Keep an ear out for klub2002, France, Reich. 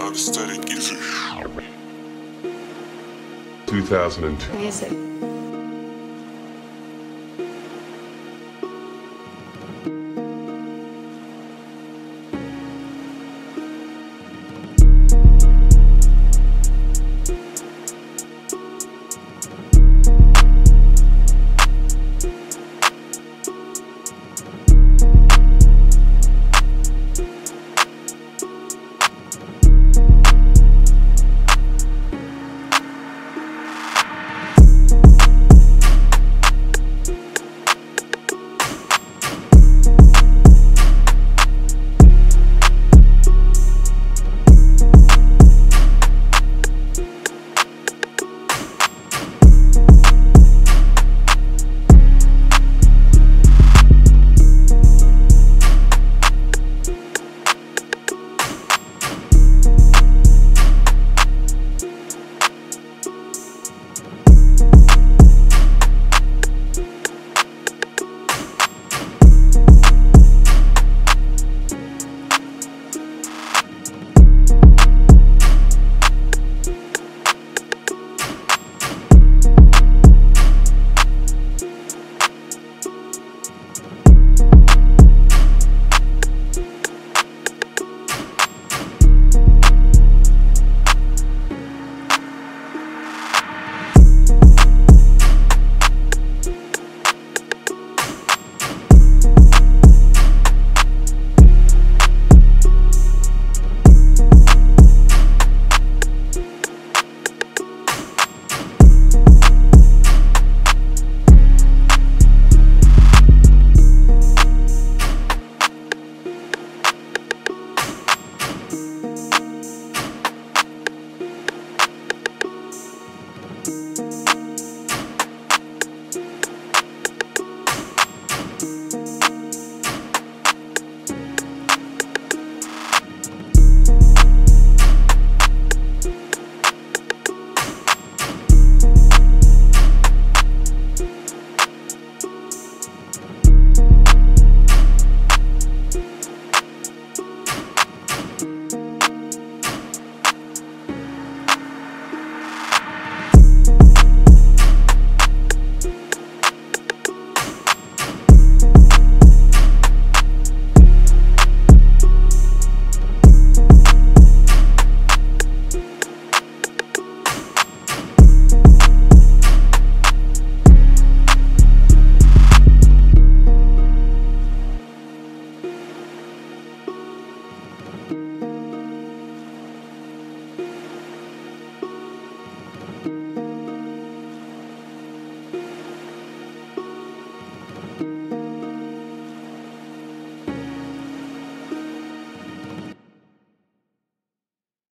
Aesthetic Music 2002. Music.